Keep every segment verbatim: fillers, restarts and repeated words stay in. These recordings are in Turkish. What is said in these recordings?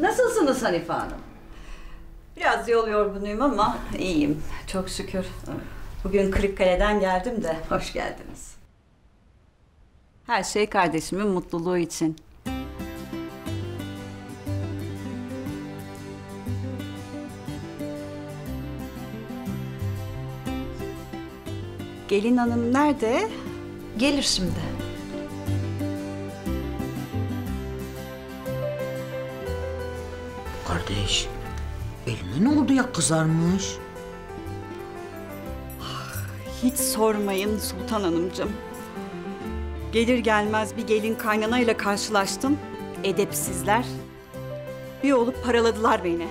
Nasılsınız Hanife Hanım? Biraz yol yorgunuyum ama iyiyim. Çok şükür. Bugün Kırıkkale'den geldim de. Hoş geldiniz. Her şey kardeşimin mutluluğu için. Gelin hanım nerede? Gelir şimdi. Kardeş, eline ne oldu ya, kızarmış? Hiç sormayın Sultan Hanımcığım. Gelir gelmez bir gelin kaynanayla karşılaştım. Edepsizler. Bir olup paraladılar beni.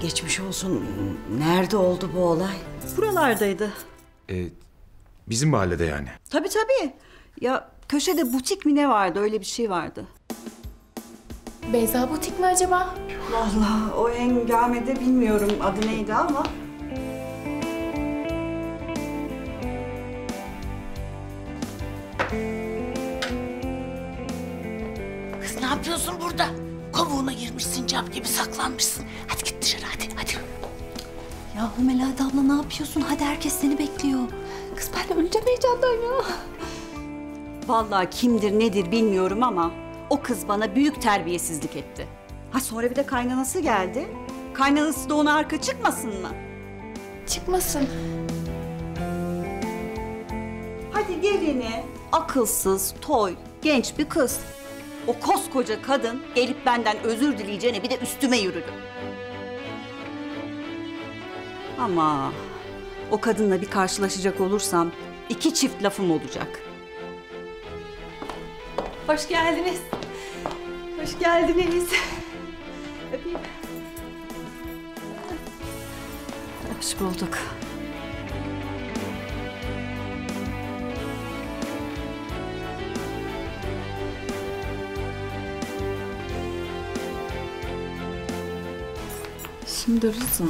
Geçmiş olsun. Nerede oldu bu olay? Buralardaydı. Ee, bizim mahallede yani. Tabii tabii. Ya köşede butik mi ne vardı? Öyle bir şey vardı. Beyza Butik mi acaba? Vallahi o hengamede bilmiyorum adı neydi ama. Kız ne yapıyorsun burada? Kovuğuna girmişsin, cam gibi saklanmışsın. Hadi git dışarı hadi, hadi. Yahu Melahat abla ne yapıyorsun? Hadi herkes seni bekliyor. Kız ben de öleceğim heyecandan ya. Vallahi kimdir nedir bilmiyorum ama o kız bana büyük terbiyesizlik etti. Ha sonra bir de kaynanası geldi. Kaynanası da ona arka çıkmasın mı? Çıkmasın. Hadi gelini. Akılsız, toy, genç bir kız. O koskoca kadın gelip benden özür dileyeceğine bir de üstüme yürüdü. Ama o kadınla bir karşılaşacak olursam iki çift lafım olacak. Hoş geldiniz. Hoş geldiniz. Öpeyim. Hoş bulduk. Şimdi Rıza,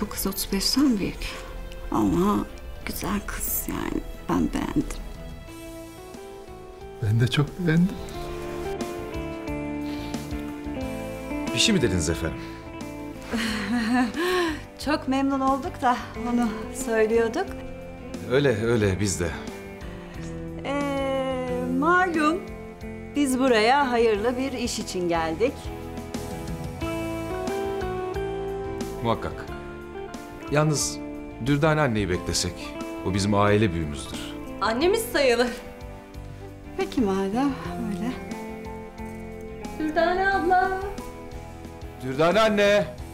bu kız otuz beşten büyük ama güzel kız yani, ben beğendim. Ben de çok beğendim. Bir şey mi dediniz efendim? Çok memnun olduk da onu söylüyorduk. Öyle öyle biz de. Ee, malum biz buraya hayırlı bir iş için geldik. Muhakkak. Yalnız Dürdane anneyi beklesek, o bizim aile büyüğümüzdür. Annemiz sayılır. Peki madem öyle. Dürdane abla. Dürdane anne.